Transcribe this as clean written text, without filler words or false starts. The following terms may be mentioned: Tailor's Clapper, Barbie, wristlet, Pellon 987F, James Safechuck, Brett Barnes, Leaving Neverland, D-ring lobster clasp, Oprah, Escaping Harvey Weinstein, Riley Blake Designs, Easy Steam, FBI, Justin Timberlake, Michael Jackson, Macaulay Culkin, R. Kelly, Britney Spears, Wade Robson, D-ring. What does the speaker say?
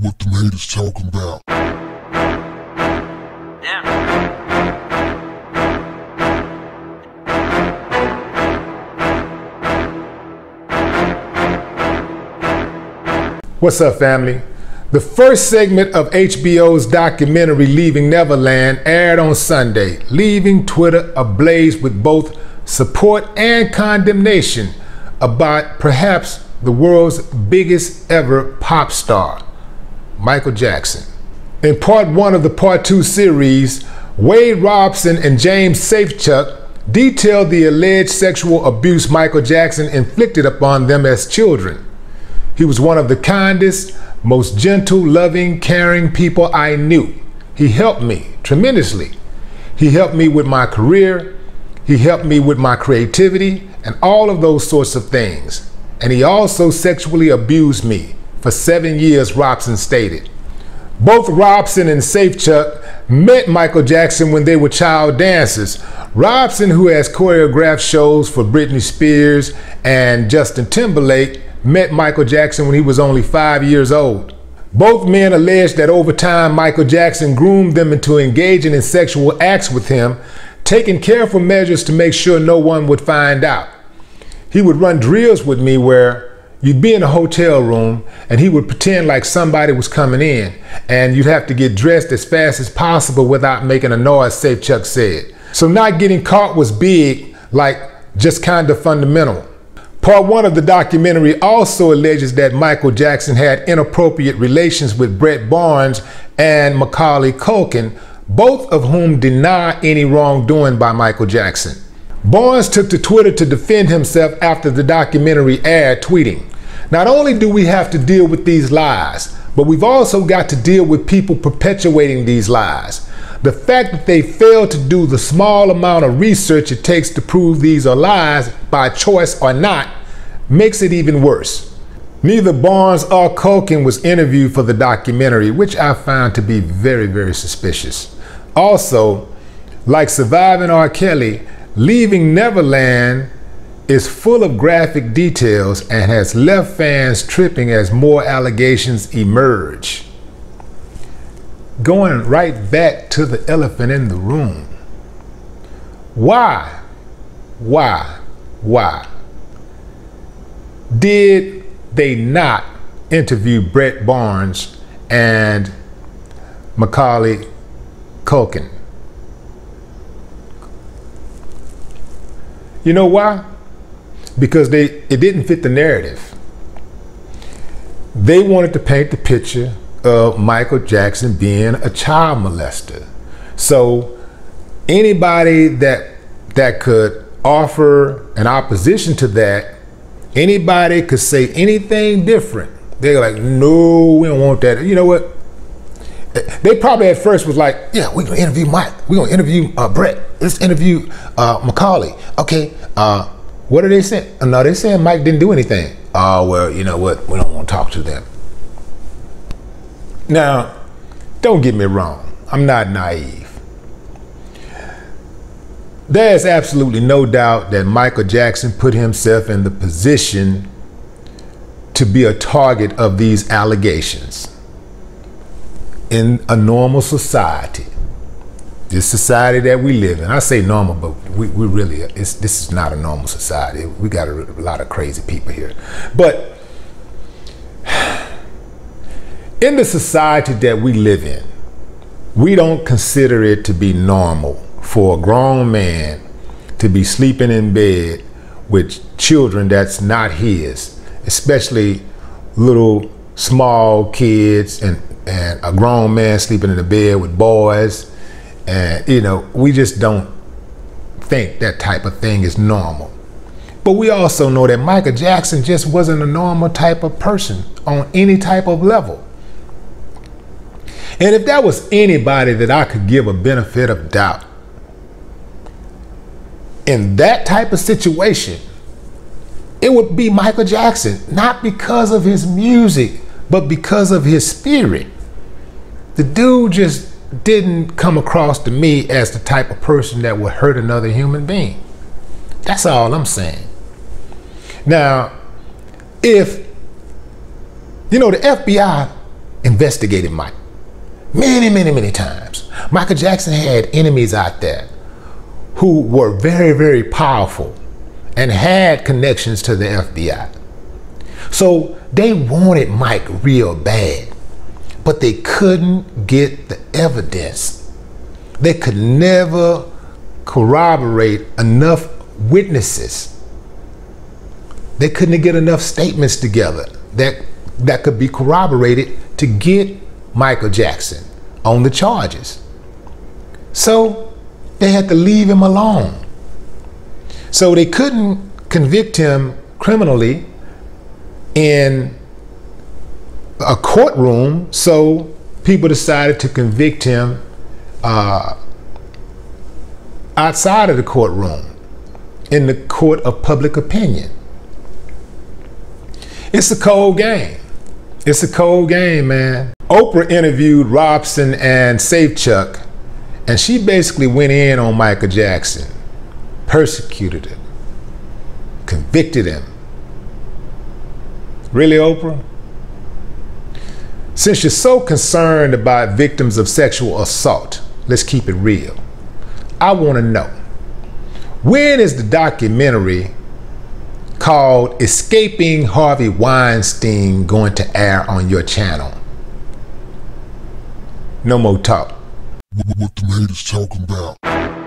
what the haters talking about. Yeah. What's up, family? The first segment of HBO's documentary Leaving Neverland aired on Sunday, leaving Twitter ablaze with both support and condemnation about perhaps the world's biggest ever pop star, Michael Jackson. In part one of the part two series, Wade Robson and James Safechuck detailed the alleged sexual abuse Michael Jackson inflicted upon them as children. He was one of the kindest, most gentle, loving, caring people I knew. He helped me tremendously. He helped me with my career. He helped me with my creativity and all of those sorts of things. And he also sexually abused me for 7 years, Robson stated. Both Robson and Safechuck met Michael Jackson when they were child dancers. Robson, who has choreographed shows for Britney Spears and Justin Timberlake, met Michael Jackson when he was only 5 years old. Both men alleged that over time, Michael Jackson groomed them into engaging in sexual acts with him, taking careful measures to make sure no one would find out. He would run drills with me where you'd be in a hotel room and he would pretend like somebody was coming in and you'd have to get dressed as fast as possible without making a noise, Safechuck said. So not getting caught was big, like just kind of fundamental. Part one of the documentary also alleges that Michael Jackson had inappropriate relations with Brett Barnes and Macaulay Culkin, both of whom deny any wrongdoing by Michael Jackson. Barnes took to Twitter to defend himself after the documentary aired, tweeting, "Not only do we have to deal with these lies, but we've also got to deal with people perpetuating these lies. The fact that they fail to do the small amount of research it takes to prove these are lies, by choice or not, makes it even worse." Neither Barnes or Culkin was interviewed for the documentary, which I found to be very, very suspicious. Also, like Surviving R. Kelly, Leaving Neverland is full of graphic details and has left fans tripping as more allegations emerge. Going right back to the elephant in the room. Why did they not interview Brett Barnes and Macaulay Culkin? You know why? Because it didn't fit the narrative. They wanted to paint the picture of Michael Jackson being a child molester. So anybody that could offer an opposition to that, anybody could say anything different. They're like, no, we don't want that. You know what? They probably at first was like, yeah, we're gonna interview Mike. We're gonna interview Brett. Let's interview Macaulay. Okay, what are they saying? Oh, no, they're saying Mike didn't do anything. Oh, well, you know what? We don't want to talk to them. Now, don't get me wrong. I'm not naive. There's absolutely no doubt that Michael Jackson put himself in the position to be a target of these allegations. In a normal society, this society that we live in, I say normal, but we really, this is not a normal society. We got a lot of crazy people here. But in the society that we live in, we don't consider it to be normal for a grown man to be sleeping in bed with children that's not his, especially little small kids and a grown man sleeping in the bed with boys. And you know, we just don't think that type of thing is normal. But we also know that Michael Jackson just wasn't a normal type of person on any type of level. And if that was anybody that I could give a benefit of doubt, in that type of situation, it would be Michael Jackson, not because of his music, but because of his spirit. The dude just didn't come across to me as the type of person that would hurt another human being. That's all I'm saying. Now, if, you know, the FBI investigated Mike many times. Michael Jackson had enemies out there who were very powerful and had connections to the FBI. So they wanted Mike real bad, but they couldn't get the evidence. They could never corroborate enough witnesses. They couldn't get enough statements together that could be corroborated to get Michael Jackson on the charges. So they had to leave him alone. So they couldn't convict him criminally in a courtroom, so people decided to convict him outside of the courtroom, in the court of public opinion. It's a cold game. It's a cold game, man. Oprah interviewed Robson and Safechuck, and she basically went in on Michael Jackson, persecuted him, convicted him. Really, Oprah? Since you're so concerned about victims of sexual assault, let's keep it real. I want to know, when is the documentary called Escaping Harvey Weinstein going to air on your channel? No more talk. What the haters talking about.